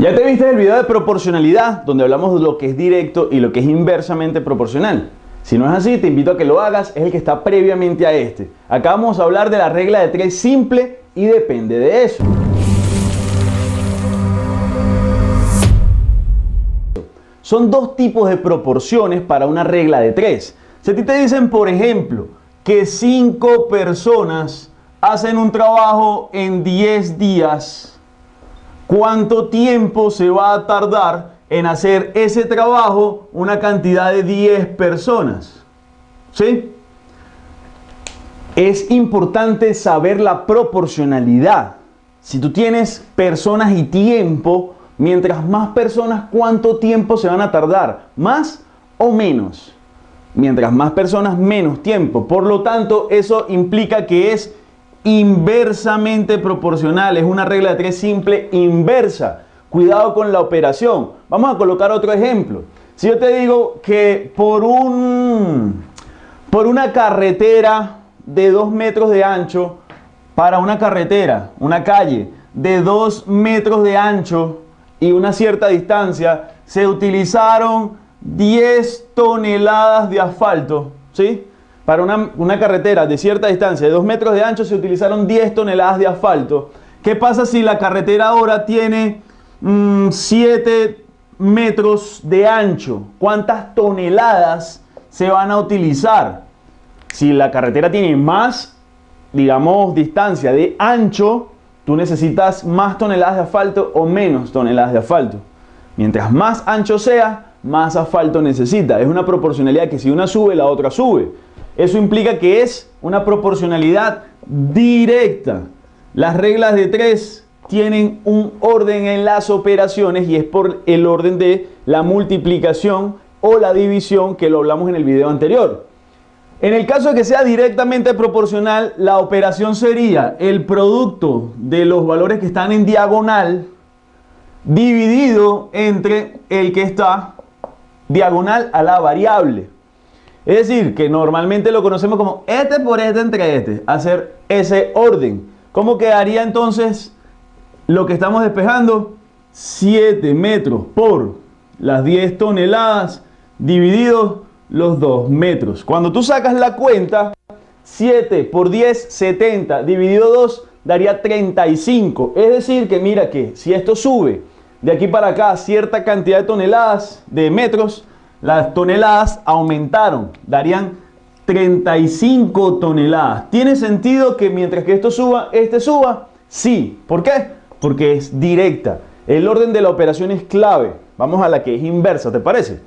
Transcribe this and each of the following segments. Ya te viste el video de proporcionalidad, donde hablamos de lo que es directo y lo que es inversamente proporcional. Si no es así, te invito a que lo hagas, es el que está previamente a este. Acá vamos a hablar de la regla de 3 simple y depende de eso. Son dos tipos de proporciones para una regla de 3. Si a ti te dicen, por ejemplo, que 5 personas hacen un trabajo en 10 días, ¿cuánto tiempo se va a tardar en hacer ese trabajo una cantidad de 10 personas? ¿Sí? Es importante saber la proporcionalidad. Si tú tienes personas y tiempo, mientras más personas, ¿cuánto tiempo se van a tardar? ¿Más o menos? Mientras más personas, menos tiempo. Por lo tanto, eso implica que es inversamente proporcional. Es una regla de 3 simple inversa. Cuidado con la operación. Vamos a colocar otro ejemplo. Si yo te digo que por una carretera de 2 metros de ancho, para una carretera, una calle de 2 metros de ancho y una cierta distancia, se utilizaron 10 toneladas de asfalto, ¿sí? Para una carretera de cierta distancia, de 2 metros de ancho, se utilizaron 10 toneladas de asfalto. ¿Qué pasa si la carretera ahora tiene 7 metros de ancho? ¿Cuántas toneladas se van a utilizar? Si la carretera tiene más, digamos, distancia de ancho, tú necesitas más toneladas de asfalto o menos toneladas de asfalto. Mientras más ancho sea, más asfalto necesita. Es una proporcionalidad que si una sube, la otra sube. Eso implica que es una proporcionalidad directa. Las reglas de 3 tienen un orden en las operaciones y es por el orden de la multiplicación o la división, que lo hablamos en el video anterior. En el caso de que sea directamente proporcional, la operación sería el producto de los valores que están en diagonal dividido entre el que está diagonal a la variable. Es decir, que normalmente lo conocemos como este por este entre este, hacer ese orden. ¿Cómo quedaría entonces lo que estamos despejando? 7 metros por las 10 toneladas dividido los 2 metros. Cuando tú sacas la cuenta, 7 por 10, 70, dividido 2, daría 35. Es decir que mira que si esto sube de aquí para acá cierta cantidad de toneladas, de metros, las toneladas aumentaron, darían 35 toneladas. ¿Tiene sentido que mientras que esto suba, este suba? Sí. ¿Por qué? Porque es directa. El orden de la operación es clave. Vamos a la que es inversa, ¿te parece?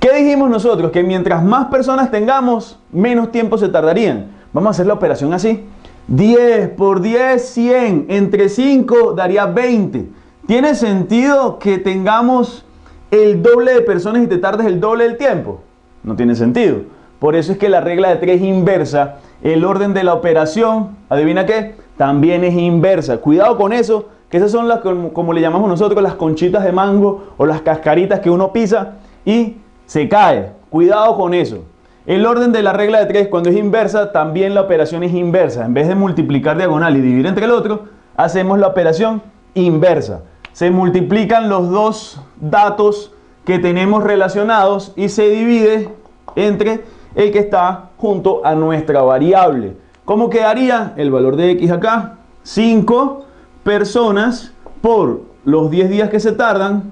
¿Qué dijimos nosotros? Que mientras más personas tengamos, menos tiempo se tardarían. Vamos a hacer la operación así. 10 por 10, 100. Entre 5 daría 20. ¿Tiene sentido que tengamos el doble de personas y te tardes el doble del tiempo? No tiene sentido. Por eso es que la regla de 3 inversa, el orden de la operación, ¿adivina qué? También es inversa. Cuidado con eso, que esas son las, como le llamamos nosotros, las conchitas de mango o las cascaritas que uno pisa y se cae. Cuidado con eso. El orden de la regla de 3, cuando es inversa, también la operación es inversa. En vez de multiplicar diagonal y dividir entre el otro, hacemos la operación inversa. Se multiplican los dos datos que tenemos relacionados y se divide entre el que está junto a nuestra variable. ¿Cómo quedaría el valor de X acá? 5 personas por los 10 días que se tardan,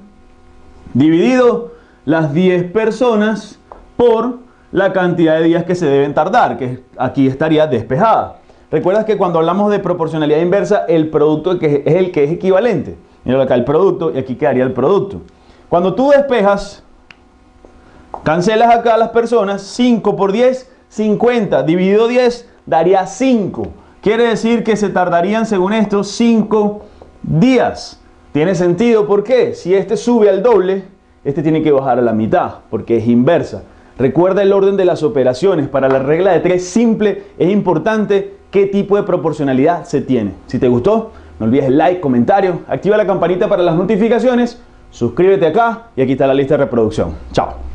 dividido las 10 personas por la cantidad de días que se deben tardar, que aquí estaría despejada. Recuerdas que cuando hablamos de proporcionalidad inversa, el producto es el que es equivalente. Mira acá el producto y aquí quedaría el producto. Cuando tú despejas, cancelas acá a las personas, 5 por 10, 50, dividido 10, daría 5. Quiere decir que se tardarían, según esto, 5 días. Tiene sentido, ¿por qué? Si este sube al doble, este tiene que bajar a la mitad, porque es inversa. Recuerda el orden de las operaciones. Para la regla de 3 simple es importante qué tipo de proporcionalidad se tiene. Si te gustó, no olvides el like, comentario, activa la campanita para las notificaciones, suscríbete acá y aquí está la lista de reproducción. Chao.